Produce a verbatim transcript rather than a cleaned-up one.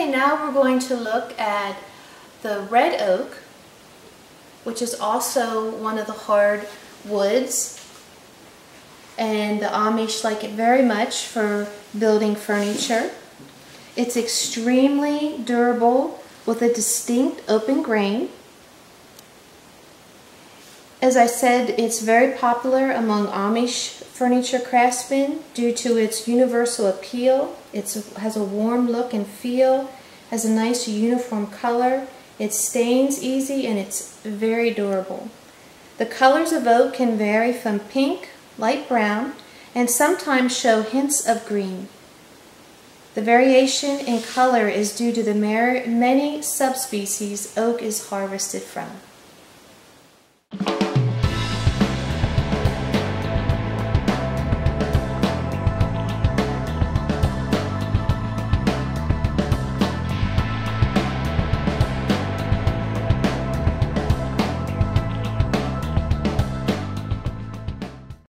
Okay, now we're going to look at the red oak, which is also one of the hard woods, and the Amish like it very much for building furniture. It's extremely durable with a distinct open grain. As I said, it's very popular among Amish furniture craftsmen due to its universal appeal. It has a warm look and feel, has a nice uniform color, it stains easy, and it's very durable. The colors of oak can vary from pink, light brown, and sometimes show hints of green. The variation in color is due to the many subspecies oak is harvested from.